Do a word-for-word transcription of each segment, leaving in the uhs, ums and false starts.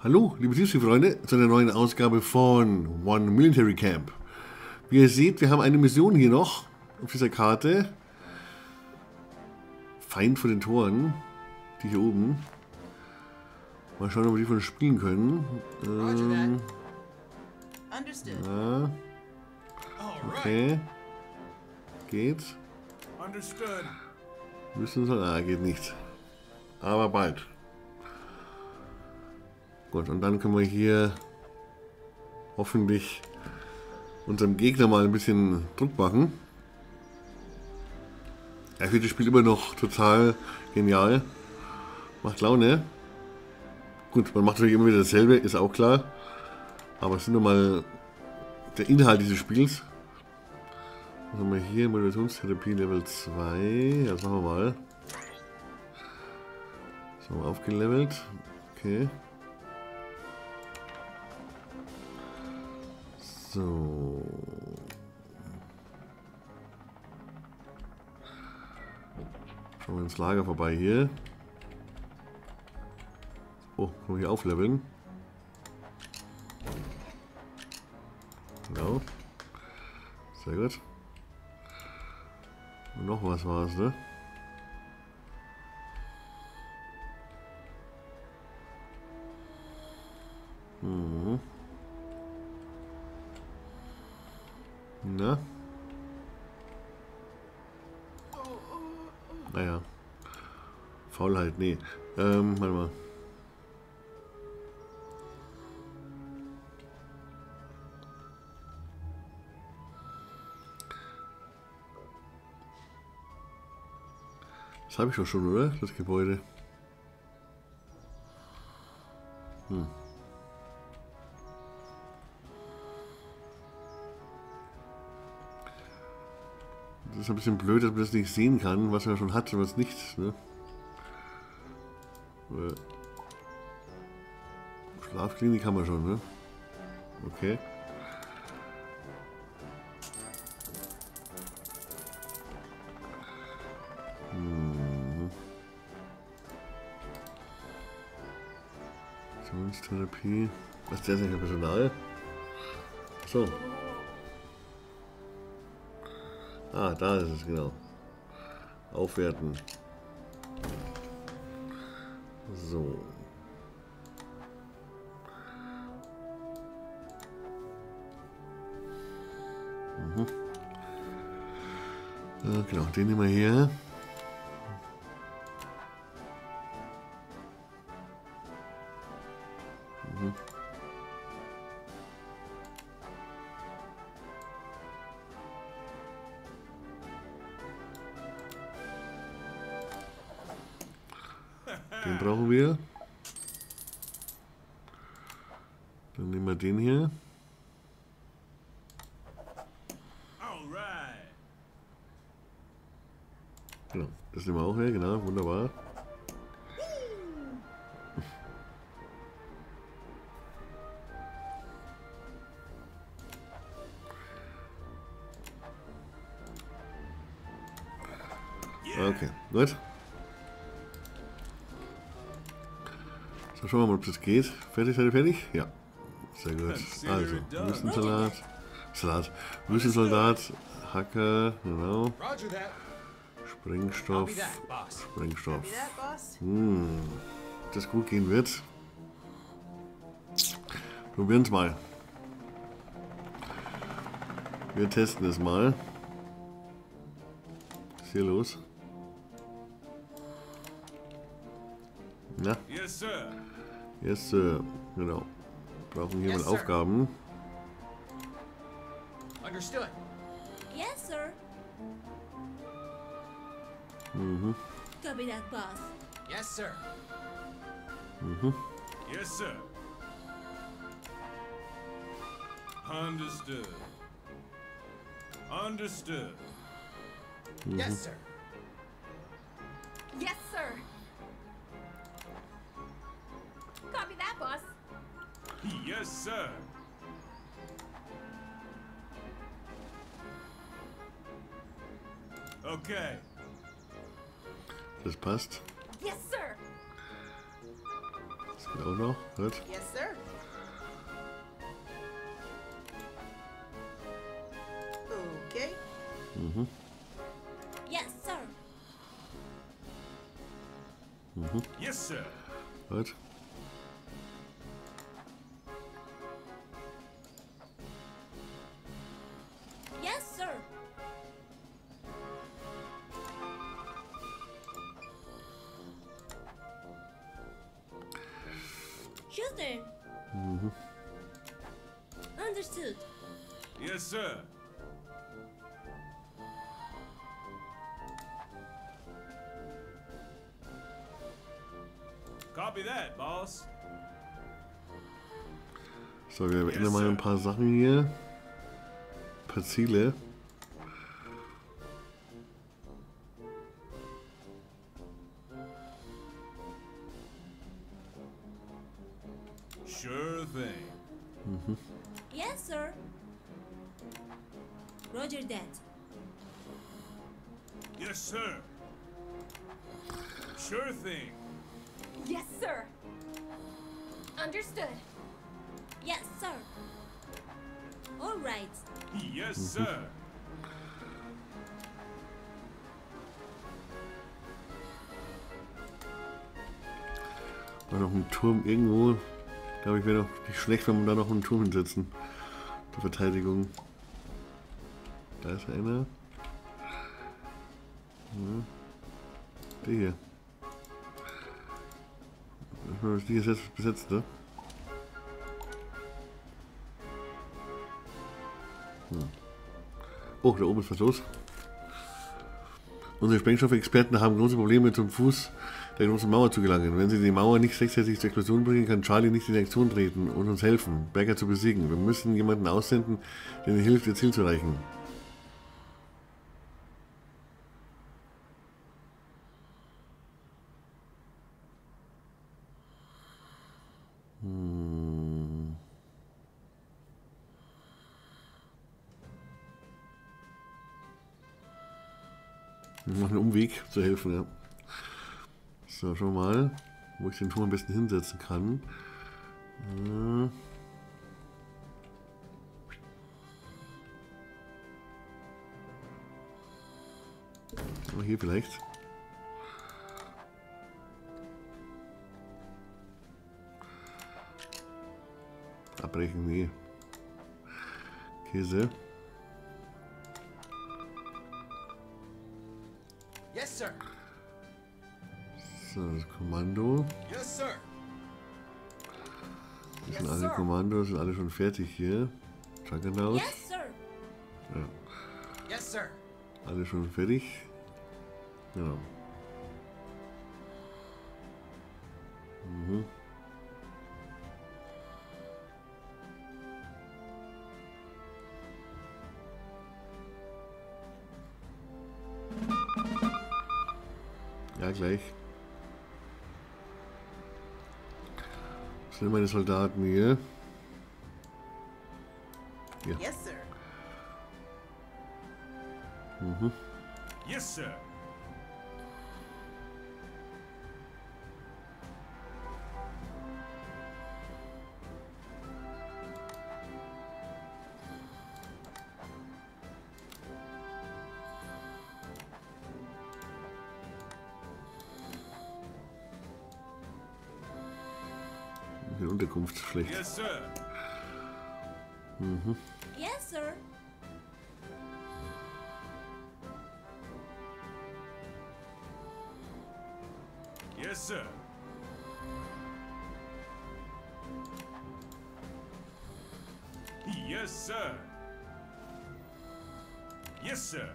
Hallo, liebe Tiefsee-Freunde, zu einer neuen Ausgabe von One Military Camp. Wie ihr seht, wir haben eine Mission hier noch auf dieser Karte. Feind von den Toren, die hier oben. Mal schauen, ob wir die von spielen können. Ähm, ja. Okay. Geht's? Müssen wir... Ah, geht nicht. Aber bald. Gut, und dann können wir hier hoffentlich unserem Gegner mal ein bisschen Druck machen. Er führt das Spiel immer noch total genial. Macht Laune. Gut, man macht natürlich immer wieder dasselbe, ist auch klar. Aber es sind nun mal der Inhalt dieses Spiels. Was haben wir hier? Motivationstherapie Level zwei. Ja, das machen wir mal. Das haben wir aufgelevelt. Okay. So. Schauen wir ins Lager vorbei hier. Oh, können wir hier aufleveln. Genau. Sehr gut. Und noch was war es, ne? Mhm. Na? Naja. Faulheit, nee. Ähm, warte mal. Das habe ich doch schon, oder? Das Gebäude. Hm. Das ist ein bisschen blöd, dass man das nicht sehen kann, was man schon hat und was nicht. Ne? Schlafklinik haben wir schon, ne? Okay. Hm. Therapie. Was ist das denn für Personal? So. Ah, da ist es, genau. Aufwerten. So. Mhm. Äh, genau, den nehmen wir hier. Mhm. Den brauchen wir. Dann nehmen wir den hier. Genau, das nehmen wir auch her, genau, wunderbar. Okay, gut. So, schauen wir mal, ob das geht. Fertig, seid ihr fertig? Ja. Sehr gut. Also, Wüstensalat. Salat. Wüstensoldat. Hacker. Genau. Sprengstoff. Sprengstoff. Hm. Ob das gut gehen wird. Probieren es mal. Wir testen es mal. Was ist hier los? Na? Yes, Sir. Yes, Sir. Genau. Brauchen hier yes, mal Aufgaben. Understood. Yes, Sir. Mhm. Copy that, Boss. Yes, Sir. Mhm. Yes, Sir. Understood. Understood. Mhm. Yes, Sir. Yes, Sir. Copy that, Boss. Yes, Sir. Okay. Das passt. Yes, Sir. Hier auch noch. Gut. Yes, sir. Okay. Mhm. Yes, sir. Mhm. Yes, sir. Gut. So, wir beenden mal ein paar Sachen hier. Ein paar Ziele. Sure thing. Mhm. Yes, sir. Roger that. Yes, sir. Sure thing. Yes, sir. Understood. Yes, sir. All right. Yes, sir. War noch ein Turm irgendwo. Ich glaube, ich wäre doch nicht schlecht, wenn wir da noch einen Turm hinsetzen. Zur Verteidigung. Da ist einer. Ja. Der hier. Das ist jetzt besetzt, ne? Hm. Oh, da oben ist was los. Unsere Sprengstoffexperten haben große Probleme, zum Fuß der großen Mauer zu gelangen. Wenn sie die Mauer nicht rechtzeitig zur Explosion bringen, kann Charlie nicht in Aktion treten und uns helfen, Berker zu besiegen. Wir müssen jemanden aussenden, der ihnen hilft, ihr Ziel zu erreichen. Zu helfen, ja. So, schon mal, wo ich den Turm am besten hinsetzen kann. Äh oh, hier vielleicht. Abbrechen, nee. Käse. So, das Kommando. Yes, sir. Das sind yes, alle sir. Kommandos, sind alle schon fertig hier. Dragan. Yes, sir. Ja. Yes, sir. Alle schon fertig. Ja. Mhm. Ja, gleich. Sind meine Soldaten hier? Ja. Yes, sir. Mhm. Yes, sir. Unterkunft schlecht. Yes, sir. Mhm. Yes, sir. Yes, sir. Yes, sir. Yes, sir.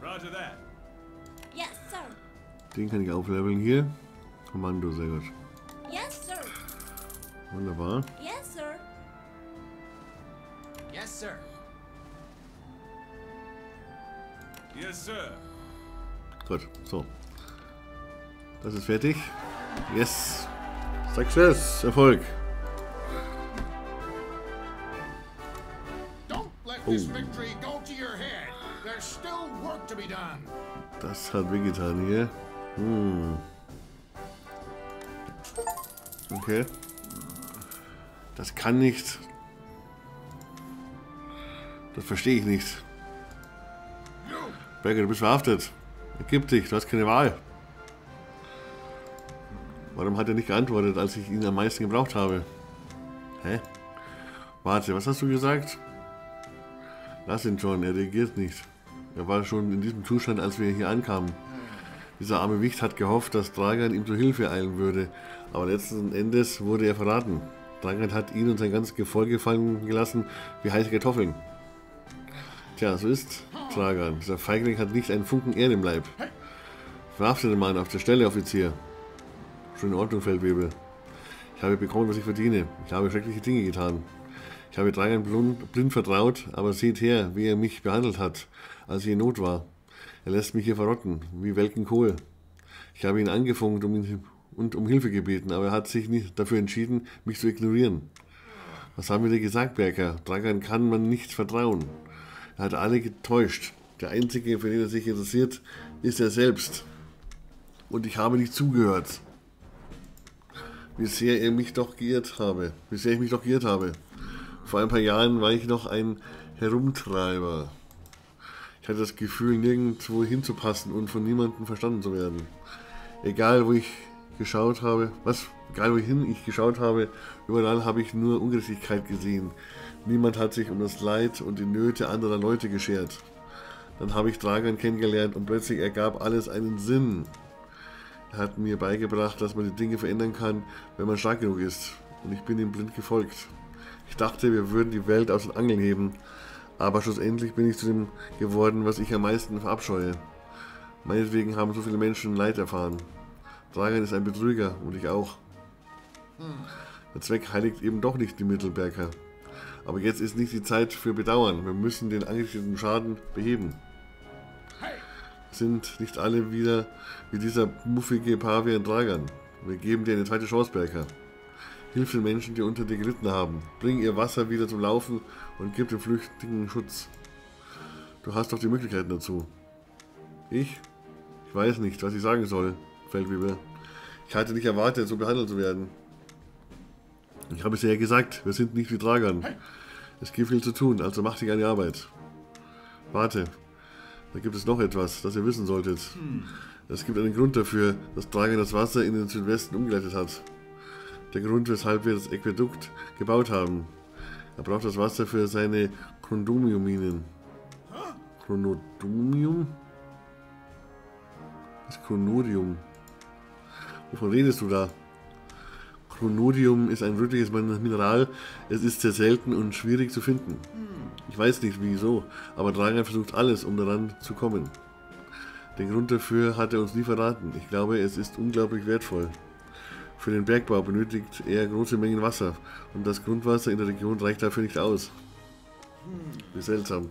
Roger that. Yes, sir. Den kann ich aufleveln hier. Kommando, sehr gut. Wunderbar. Yes, sir. Yes, sir. Yes, sir. Gut, so. Das ist fertig. Yes. Success. Erfolg. Don't let this victory go to your head. There's still work to be done. Das hat wehgetan hier. Hm. Okay. Das kann nicht. Das verstehe ich nicht. Berker, du bist verhaftet. Ergib dich, du hast keine Wahl. Warum hat er nicht geantwortet, als ich ihn am meisten gebraucht habe? Hä? Warte, was hast du gesagt? Lass ihn schon, er reagiert nicht. Er war schon in diesem Zustand, als wir hier ankamen. Dieser arme Wicht hat gehofft, dass Dragan ihm zur Hilfe eilen würde, aber letzten Endes wurde er verraten. Dragan hat ihn und sein ganzes Gefolge fallen gelassen wie heiße Kartoffeln. Tja, so ist Dragan. Dieser Feigling hat nicht einen Funken Ehre im Leib. Verhafte den Mann auf der Stelle, Offizier. Schon in Ordnung, Feldwebel. Ich habe bekommen, was ich verdiene. Ich habe schreckliche Dinge getan. Ich habe Dragan blind vertraut, aber seht her, wie er mich behandelt hat, als ich in Not war. Er lässt mich hier verrotten, wie welken Kohl. Ich habe ihn angefunkt um ihn, und um Hilfe gebeten, aber er hat sich nicht dafür entschieden, mich zu ignorieren. Was haben wir dir gesagt, Berker? Dragan kann man nicht vertrauen. Er hat alle getäuscht. Der Einzige, für den er sich interessiert, ist er selbst. Und ich habe nicht zugehört. Wie sehr er mich doch geirrt habe. Wie sehr ich mich doch geirrt habe. Vor ein paar Jahren war ich noch ein Herumtreiber. Ich hatte das Gefühl, nirgendwo hinzupassen und von niemandem verstanden zu werden. Egal, wo ich geschaut habe, was, egal wohin ich geschaut habe, überall habe ich nur Ungerechtigkeit gesehen. Niemand hat sich um das Leid und die Nöte anderer Leute geschert. Dann habe ich Dragan kennengelernt und plötzlich ergab alles einen Sinn. Er hat mir beigebracht, dass man die Dinge verändern kann, wenn man stark genug ist. Und ich bin ihm blind gefolgt. Ich dachte, wir würden die Welt aus den Angeln heben, aber schlussendlich bin ich zu dem geworden, was ich am meisten verabscheue. Meinetwegen haben so viele Menschen Leid erfahren. Dragan ist ein Betrüger und ich auch. Der Zweck heiligt eben doch nicht die Mittelberker. Aber jetzt ist nicht die Zeit für Bedauern. Wir müssen den angerichteten Schaden beheben. Sind nicht alle wieder wie dieser muffige Pavian Dragan. Wir geben dir eine zweite Chance, Berker. Hilf den Menschen, die unter dir gelitten haben. Bring ihr Wasser wieder zum Laufen und gib den Flüchtigen Schutz. Du hast doch die Möglichkeiten dazu. Ich? Ich weiß nicht, was ich sagen soll, Feldwebel. Ich hatte nicht erwartet, so behandelt zu werden. Ich habe es ja gesagt, wir sind nicht wie Dragan. Es gibt viel zu tun, also mach dich an die Arbeit. Warte, da gibt es noch etwas, das ihr wissen solltet. Es gibt einen Grund dafür, dass Dragan das Wasser in den Südwesten umgeleitet hat. Der Grund, weshalb wir das Aquädukt gebaut haben. Er braucht das Wasser für seine Chronodium-Minen. Chronodium? Was Chronodium? Wovon redest du da? Chronodium ist ein rötliches Mineral. Es ist sehr selten und schwierig zu finden. Ich weiß nicht wieso, aber Dragan versucht alles, um daran zu kommen. Den Grund dafür hat er uns nie verraten. Ich glaube, es ist unglaublich wertvoll. Für den Bergbau benötigt er große Mengen Wasser und das Grundwasser in der Region reicht dafür nicht aus. Wie seltsam.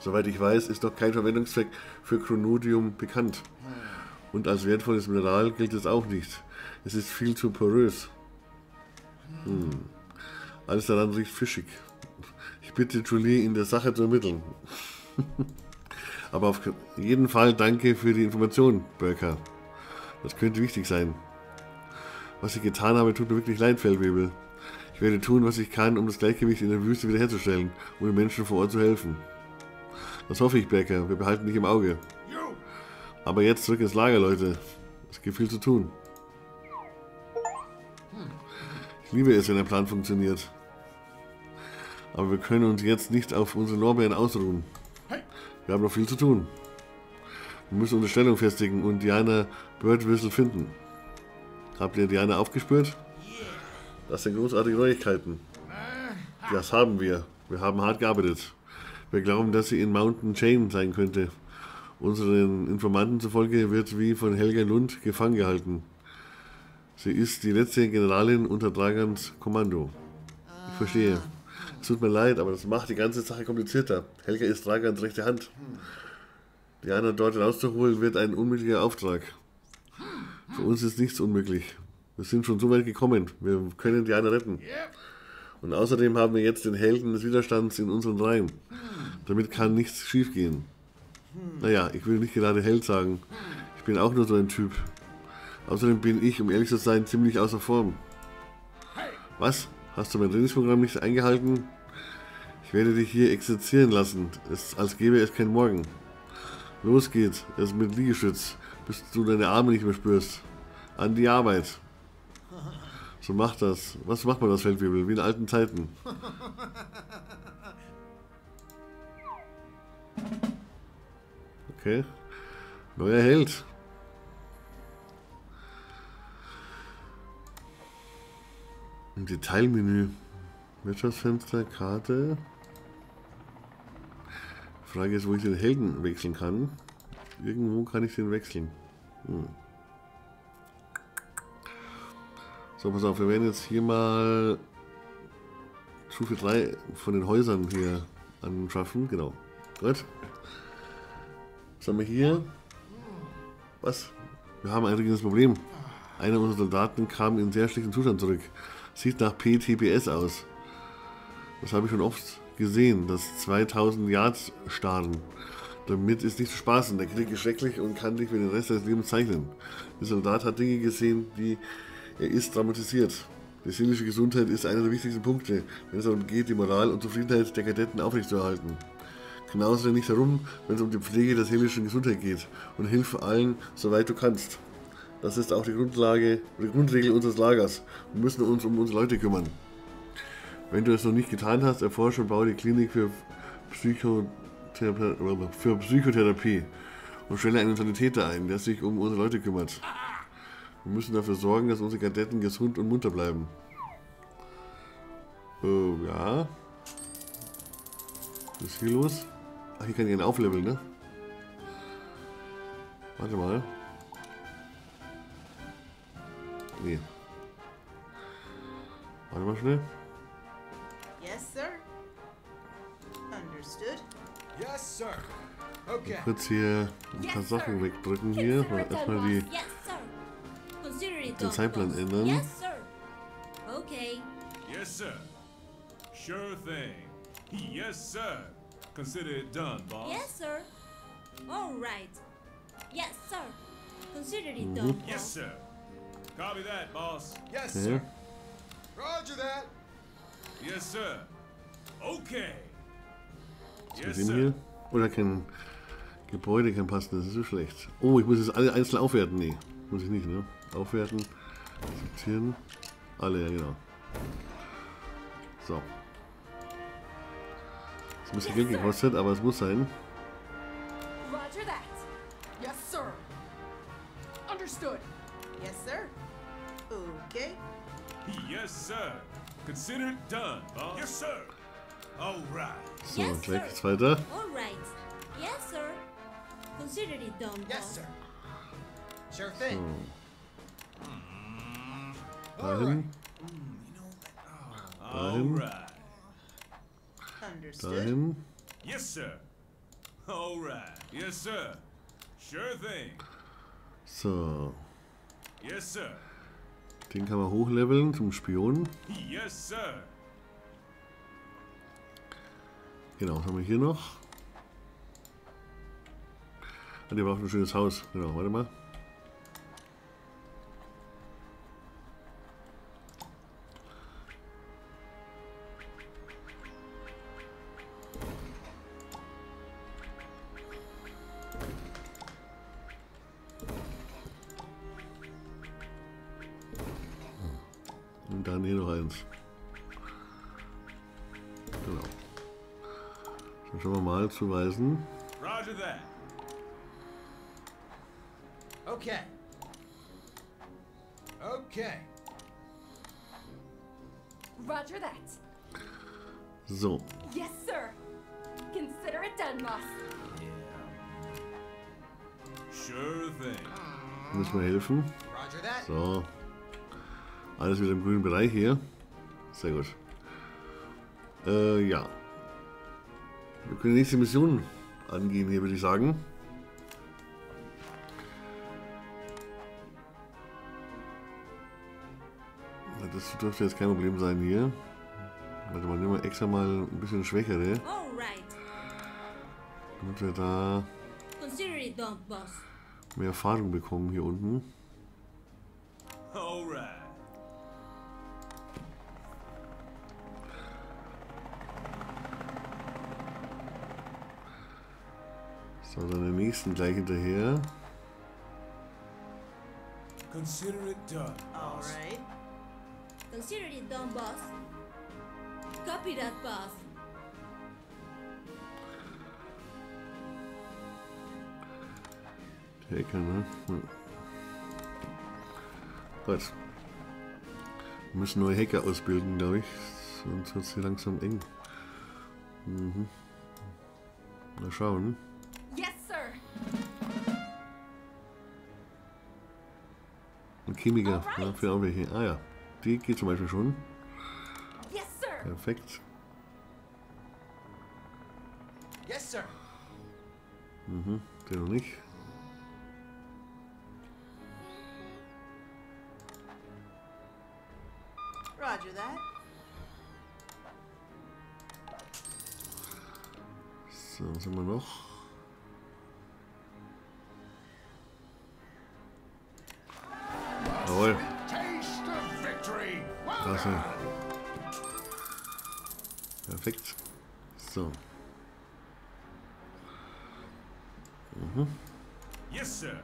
Soweit ich weiß, ist noch kein Verwendungszweck für Chronodium bekannt. Und als wertvolles Mineral gilt es auch nicht. Es ist viel zu porös. Hm. Alles daran riecht fischig. Ich bitte Julie, in der Sache zu ermitteln. Aber auf jeden Fall danke für die Information, Berker. Das könnte wichtig sein. Was ich getan habe, tut mir wirklich leid, Feldwebel. Ich werde tun, was ich kann, um das Gleichgewicht in der Wüste wiederherzustellen und um den Menschen vor Ort zu helfen. Das hoffe ich, Berker. Wir behalten dich im Auge. Aber jetzt zurück ins Lager, Leute. Es gibt viel zu tun. Ich liebe es, wenn der Plan funktioniert. Aber wir können uns jetzt nicht auf unseren Lorbeeren ausruhen. Wir haben noch viel zu tun. Wir müssen unsere Stellung festigen und Diana Birdwhistle finden. Habt ihr Diana aufgespürt? Das sind großartige Neuigkeiten. Das haben wir. Wir haben hart gearbeitet. Wir glauben, dass sie in Mountain Chain sein könnte. Unseren Informanten zufolge wird wie von Helga Lund gefangen gehalten. Sie ist die letzte Generalin unter Dragans Kommando. Ich verstehe. Es tut mir leid, aber das macht die ganze Sache komplizierter. Helga ist Dragans rechte Hand. Diana dort herauszuholen wird ein unmöglicher Auftrag. Für uns ist nichts unmöglich. Wir sind schon so weit gekommen. Wir können Diana retten. Und außerdem haben wir jetzt den Helden des Widerstands in unseren Reihen. Damit kann nichts schiefgehen. Naja, ich will nicht gerade Held sagen. Ich bin auch nur so ein Typ. Außerdem bin ich, um ehrlich zu sein, ziemlich außer Form. Was? Hast du mein Trainingsprogramm nicht eingehalten? Ich werde dich hier exerzieren lassen, es, als gäbe es keinen Morgen. Los geht's, erst mit Liegestütz, bis du deine Arme nicht mehr spürst. An die Arbeit. So macht das. Was macht man das, Feldwebel? Wie in alten Zeiten. Okay. Neuer Held. Im Detailmenü. Wirtschaftsfenster, Karte. Frage ist, wo ich den Helden wechseln kann. Irgendwo kann ich den wechseln. Hm. So, pass auf, wir werden jetzt hier mal Stufe drei von den Häusern hier anschaffen. Genau. Gut. Was haben wir hier? Was? Wir haben ein riesiges Problem. Einer unserer Soldaten kam in sehr schlechtem Zustand zurück. Sieht nach P T P S aus. Das habe ich schon oft gesehen, das zweitausend Yards starren. Damit ist nicht zu spaßen. Der Krieg ist schrecklich und kann dich für den Rest des Lebens zeichnen. Der Soldat hat Dinge gesehen, die er ist dramatisiert. Die seelische Gesundheit ist einer der wichtigsten Punkte, wenn es darum geht, die Moral und Zufriedenheit der Kadetten aufrechtzuerhalten. Genauso nicht herum, wenn es um die Pflege der seelischen Gesundheit geht, und hilf allen, soweit du kannst. Das ist auch die Grundlage, die Grundregel unseres Lagers. Wir müssen uns um unsere Leute kümmern. Wenn du es noch nicht getan hast, erforsche und baue die Klinik für, Psychothera für Psychotherapie und stelle einen Sanitäter ein, der sich um unsere Leute kümmert. Wir müssen dafür sorgen, dass unsere Kadetten gesund und munter bleiben. Äh, ja. Was ist hier los? Ach, hier kann ich einen aufleveln, ne? Warte mal. Nee. Warte mal schnell. Yes, sir. Understood. Yes, sir. Okay. Ich würde hier ein paar Sachen wegdrücken hier. Erstmal die den Zeitplan ändern. Yes, sir. Okay. Yes, sir. Sure thing. Yes, sir. Consider it done, boss. Yes, sir. All right. Yes, sir. Consider it done, boss. Yes, sir. Copy that, boss. Yes, okay. Sir. Roger that. Yes, sir. Okay. Yes, sir. Hier? Oder kein Gebäude kann passen, das ist so schlecht. Oh, ich muss jetzt alle einzeln aufwerten. Nee, muss ich nicht, ne? Aufwerten. Akzeptieren. Alle, ja, genau. So. Es muss Geld gekostet, aber es muss sein. Roger that. Yes, sir. Understood. Yes, sir. Okay. Yes, sir. Consider it done. Yes, sir. All right. So, gleich geht's weiter. All right. Yes, sir. Consider it done. Yes, sir. Sure thing. So. Dahin. Dahin. Dahin. Yes, sir. All right. Yes, sir. Sure thing. So. Yes, sir. Den kann man hochleveln zum Spion. Yes, sir. Genau, was haben wir hier noch? Ah, der braucht ein schönes Haus. Genau, warte mal. Dann hier noch eins. Genau. Dann schauen wir mal zuweisen. Roger that. Okay. Okay. Roger that. So. Yes, sir. Consider it done, boss. Yeah. Sure thing. Müssen wir helfen? Roger that. So. Alles wieder im grünen Bereich hier. Sehr gut. Äh, ja. Wir können die nächste Mission angehen hier, würde ich sagen. Das dürfte jetzt kein Problem sein hier. Warte mal, nehmen wir extra mal ein bisschen schwächere. Damit wir da mehr Erfahrung bekommen hier unten. Sondern den nächsten gleich hinterher. Consider it done. Alright. Consider it done, boss. Copy that, boss. Taker, ne? Hm. Gut. Wir müssen neue Hacker ausbilden, glaube ich. Sonst wird es hier langsam eng. Mhm. Mal schauen. Yes, sir. Ein Chemiker, ja, für auch welche. Ah ja, die geht zum Beispiel schon. Yes, sir. Perfekt. Yes, sir. Mhm, der noch nicht. Roger that. So, was haben wir noch? Jawohl. Also. Perfekt. So. Mhm. Yes, sir.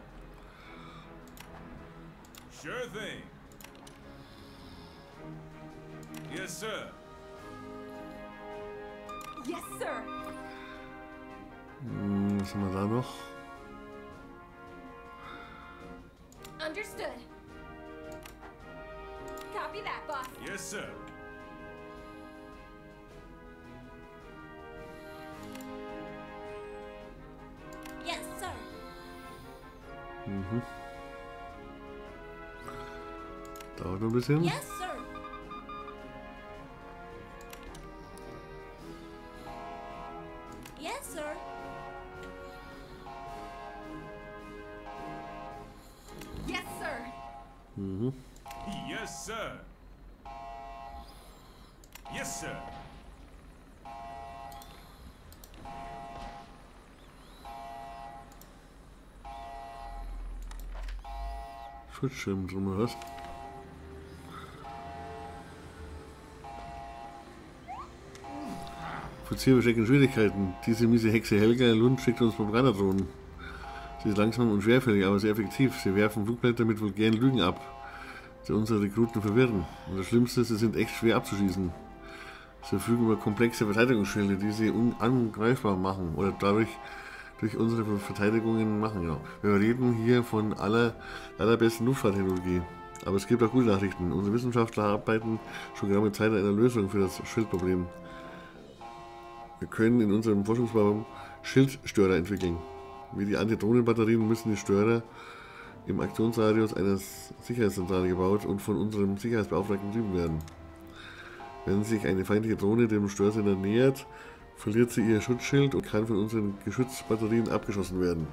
Sure thing. Yes, sir. Yes, sir. Hm, was haben wir da noch? Understood. Copy that, boss. Yes, sir. Yes, sir. Mhm. Dauert noch ein bisschen. Yes, sir. Mhm. Yes, sir. Yes, sir. Schutzschirm drum oder was? Offizier, wir stecken in Schwierigkeiten. Diese miese Hexe Helga Lund schickt uns Verbrannerdrohnen. Sie ist langsam und schwerfällig, aber sehr effektiv. Sie werfen Flugblätter mit vulgären Lügen ab, die unsere Rekruten verwirren. Und das Schlimmste ist, sie sind echt schwer abzuschießen. Sie verfügen über komplexe Verteidigungsschilde, die sie unangreifbar machen oder dadurch durch unsere Verteidigungen machen. Ja. Wir reden hier von aller, allerbesten Luftfahrttechnologie. Aber es gibt auch gute Nachrichten. Unsere Wissenschaftler arbeiten schon gerade mit Zeit an einer Lösung für das Schildproblem. Wir können in unserem Forschungsraum Schildstörer entwickeln. Wie die Antidrohnenbatterien müssen die Störer im Aktionsradius einer Sicherheitszentrale gebaut und von unserem Sicherheitsbeauftragten betrieben werden. Wenn sich eine feindliche Drohne dem Störsender nähert, verliert sie ihr Schutzschild und kann von unseren Geschützbatterien abgeschossen werden.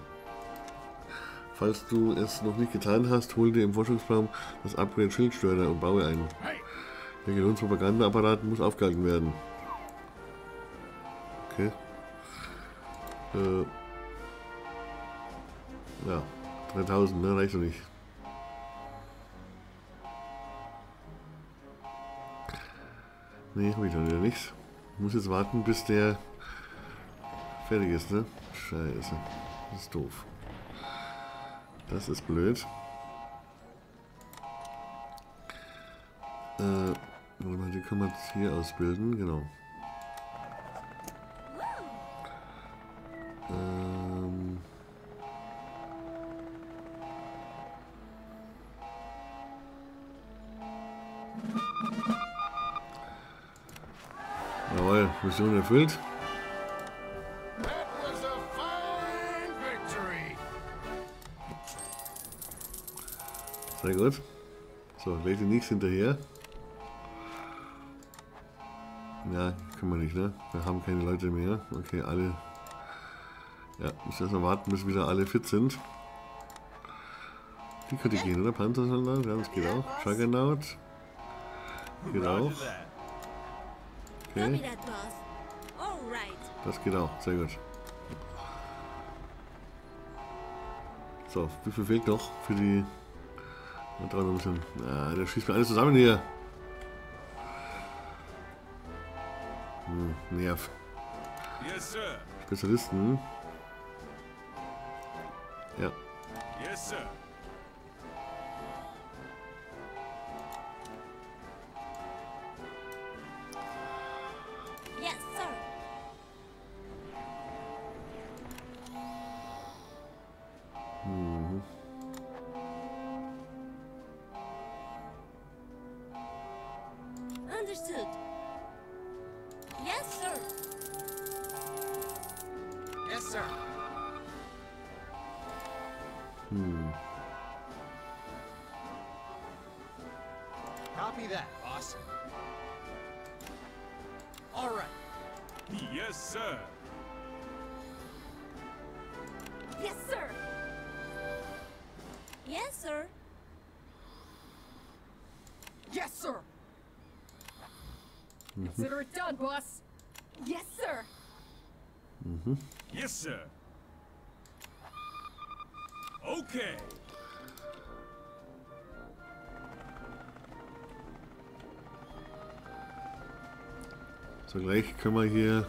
Falls du es noch nicht getan hast, hol dir im Forschungsraum das Upgrade Schildstörer und baue ein. Der Gelohnungspropagandaapparat muss aufgehalten werden. Okay. Äh. Ja, dreitausend, ne? Reicht doch nicht. Ne, hab ich dann wieder nichts. Muss jetzt warten, bis der fertig ist, ne? Scheiße. Das ist doof. Das ist blöd. Äh, die können wir jetzt hier ausbilden, genau. Ähm... Jawohl, Mission erfüllt. Sehr gut. So, gleich die nächste hinterher. Ja, können wir nicht, ne? Wir haben keine Leute mehr. Okay, alle. Ja, müssen erst mal warten, bis wieder alle fit sind. Die könnte gehen, oder? Panzersoldat, ja, das geht auch. Juggernaut. Geht auch. Okay. Das geht auch, sehr gut. So, wie viel fehlt noch für die... Ah, der schießt mir alles zusammen hier. Hm, nerv. Spezialisten. Ja. Yes, sir. Yes, sir. Mhm. Understood. Yes, sir. Yes, sir. Hmm. Copy that, boss. All right. Yes, sir. Yes, sir. Yes, sir. Yes, sir. Consider it done, boss. Yes, sir. Mm-hmm. Yes, sir. Okay. So, gleich können wir hier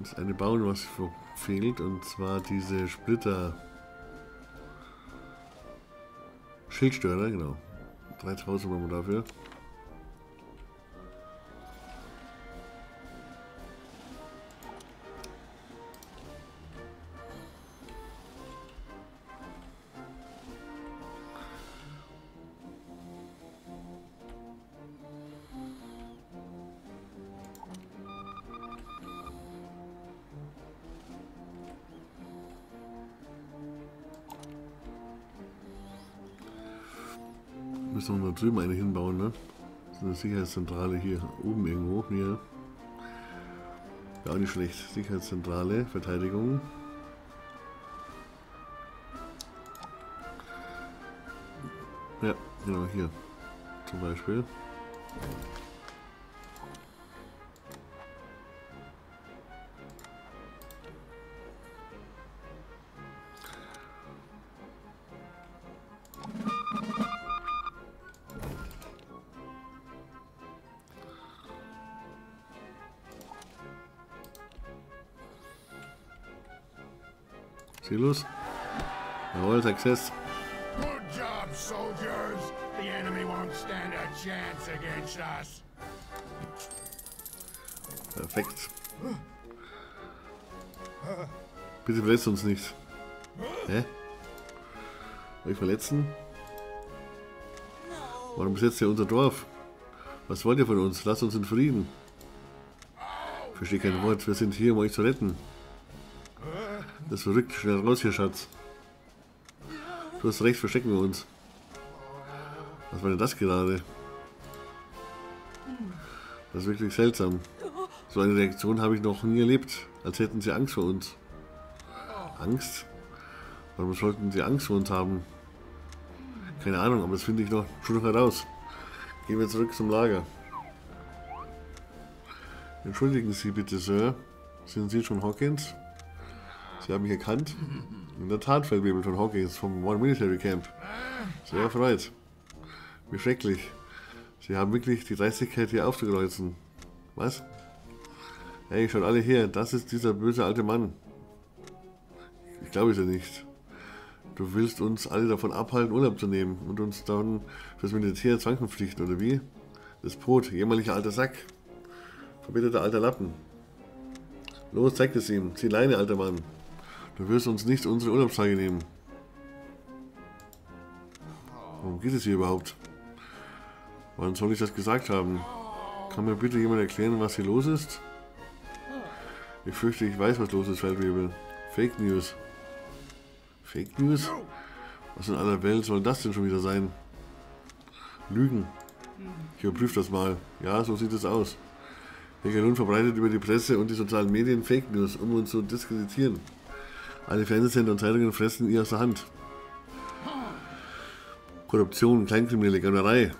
das eine bauen, was fehlt, und zwar diese Splitter Schildstörer, genau. dreitausend brauchen wir dafür. Müssen wir da drüben eine hinbauen, ne? Das ist eine Sicherheitszentrale hier oben irgendwo. Hier. Ja, auch nicht schlecht. Sicherheitszentrale, Verteidigung. Ja, genau hier. Zum Beispiel. Sieh los. Jawohl, Success. Good job, soldiers. The enemy won't stand a chance against us. Perfekt. Bitte verletzt uns nicht. Hä? Euch verletzen? Warum besetzt ihr unser Dorf? Was wollt ihr von uns? Lasst uns in Frieden. Ich verstehe kein Wort. Wir sind hier, um euch zu retten. Das ist verrückt. Schnell raus hier, Schatz. Du hast recht, verstecken wir uns. Was war denn das gerade? Das ist wirklich seltsam. So eine Reaktion habe ich noch nie erlebt. Als hätten sie Angst vor uns. Angst? Warum sollten sie Angst vor uns haben? Keine Ahnung, aber das finde ich noch schon noch heraus. Gehen wir zurück zum Lager. Entschuldigen Sie bitte, Sir. Sind Sie John Hawkins? Sie haben mich erkannt. In der Tat fällt mir John Hawkins vom One Military Camp. Sehr erfreut. Wie schrecklich. Sie haben wirklich die Dreistigkeit, hier aufzukreuzen. Was? Hey, schaut alle her. Das ist dieser böse alte Mann. Ich glaube es ja nicht. Du willst uns alle davon abhalten, Urlaub zu nehmen und uns dann fürs Militär zwangsverpflichten, oder wie? Das Brot, jämmerlicher alter Sack. Verbitterter alter Lappen. Los, zeig es ihm. Zieh Leine, alter Mann. Du wirst uns nicht unsere Urlaubstage nehmen. Worum geht es hier überhaupt? Wann soll ich das gesagt haben? Kann mir bitte jemand erklären, was hier los ist? Ich fürchte, ich weiß, was los ist, Feldwebel. Fake News. Fake News? Was in aller Welt soll das denn schon wieder sein? Lügen. Ich überprüfe das mal. Ja, so sieht es aus. Helga Lund verbreitet über die Presse und die sozialen Medien Fake News, um uns zu diskreditieren. Alle Fernsehsender und Zeitungen fressen ihr aus der Hand. Korruption, Kleinkriminelle, Gaunerei.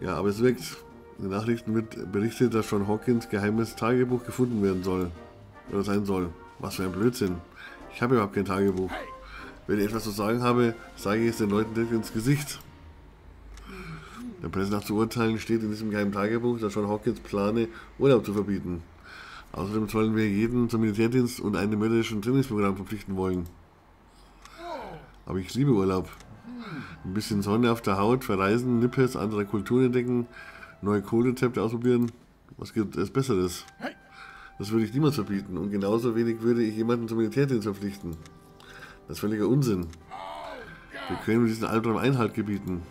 Ja, aber es wirkt. In den Nachrichten wird berichtet, dass John Hawkins geheimes Tagebuch gefunden werden soll. Oder sein soll. Was für ein Blödsinn. Ich habe überhaupt kein Tagebuch. Wenn ich etwas zu sagen habe, sage ich es den Leuten direkt ins Gesicht. Der Presse nach zu urteilen steht in diesem geheimen Tagebuch, dass John Hawkins plane, Urlaub zu verbieten. Außerdem sollen wir jeden zum Militärdienst und einem militärischen Trainingsprogramm verpflichten wollen. Aber ich liebe Urlaub. Ein bisschen Sonne auf der Haut, verreisen, Nippes, andere Kulturen entdecken, neue Kohlrezepte ausprobieren. Was gibt es Besseres? Das würde ich niemals verbieten und genauso wenig würde ich jemanden zum Militärdienst verpflichten. Das ist völliger Unsinn. Wir können diesen Albtraum Einhalt gebieten.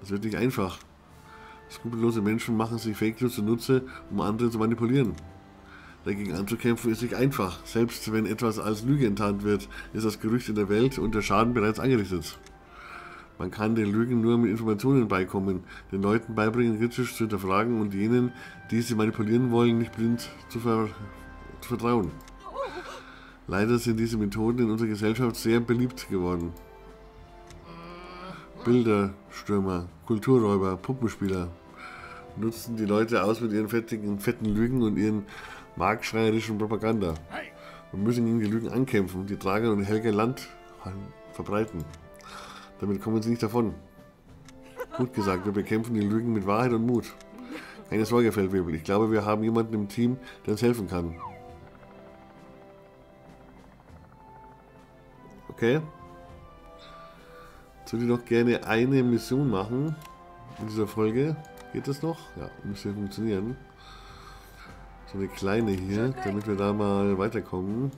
Das wird nicht einfach. Skrupellose Menschen machen sich Fake News zunutze, um andere zu manipulieren. Dagegen anzukämpfen ist nicht einfach. Selbst wenn etwas als Lüge enttarnt wird, ist das Gerücht in der Welt und der Schaden bereits angerichtet. Man kann den Lügen nur mit Informationen beikommen, den Leuten beibringen, kritisch zu hinterfragen und jenen, die sie manipulieren wollen, nicht blind zu, ver zu vertrauen. Leider sind diese Methoden in unserer Gesellschaft sehr beliebt geworden. Bilderstürmer, Kulturräuber, Puppenspieler nutzen die Leute aus mit ihren fettigen, fetten Lügen und ihren marktschreierischen Propaganda. Wir müssen gegen die Lügen ankämpfen, die Dragan und Helga Lund verbreiten. Damit kommen sie nicht davon. Gut gesagt, wir bekämpfen die Lügen mit Wahrheit und Mut. Keine Sorge, Feldwebel, ich glaube, wir haben jemanden im Team, der uns helfen kann. Okay. Soll ich noch gerne eine Mission machen in dieser Folge? Geht das noch? Ja, müsste funktionieren. So eine kleine hier, damit wir da mal weiterkommen.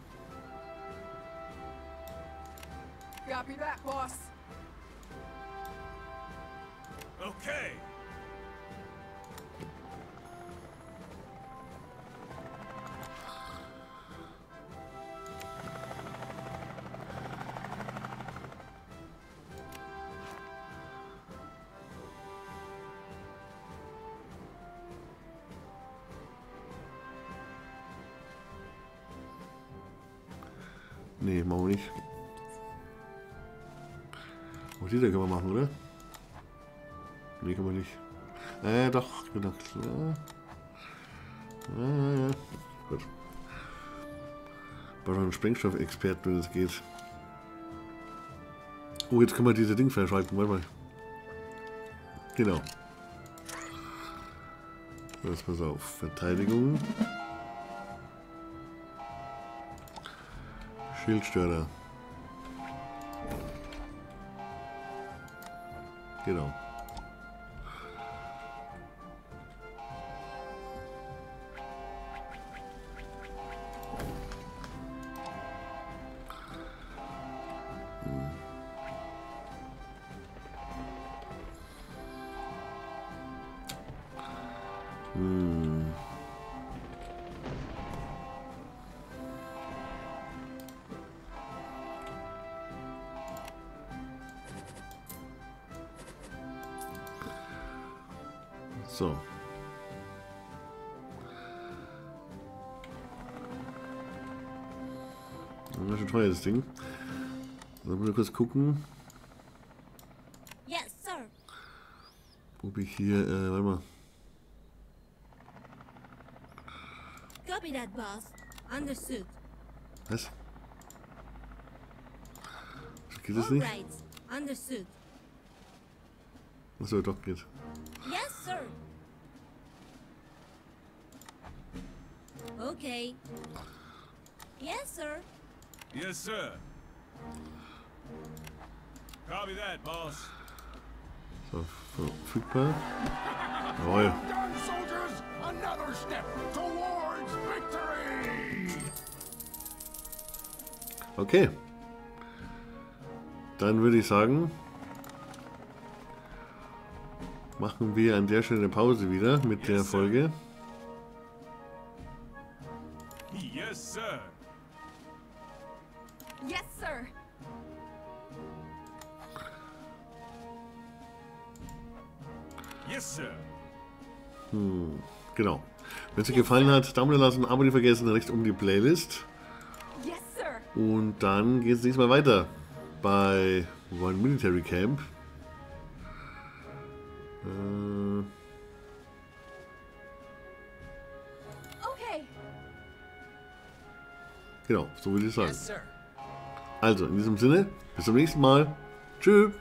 Okay. Nee, machen wir nicht. Auch die da können wir machen, oder? Nee, können wir nicht. Äh, doch, genau, klar. Ah, ja. Gut. Ich brauche einen Sprengstoffexperten, wenn es geht. Oh, jetzt können wir diese Ding verschalten, warte mal. Genau. So, jetzt pass auf. Verteidigung. Schildstörer. Genau. So. Das ist schon teuer, das Ding. Sollen wir nur kurz gucken? Yes, sir. Ob ich hier, äh, warte mal. Copy that, boss. Understood. Was? Geht das nicht? Understood. Achso, doch, geht. Yes, sir. Okay. Yes, sir. Yes, sir. Copy that, boss. So, verfügbar. Jawohl. Okay. Dann würde ich sagen, machen wir an der Stelle eine Pause wieder mit yes, der Folge. Yes, sir. Yes, sir. Yes, sir. Hm, genau. Wenn es yes, dir gefallen sir. hat, Daumen lassen, Abo nicht vergessen, rechts um die Playlist. Yes, sir. Und dann geht es nächstes Mal weiter bei One Military Camp. Okay. Genau, so würde ich sagen. Yes, also, in diesem Sinne, bis zum nächsten Mal. Tschüss.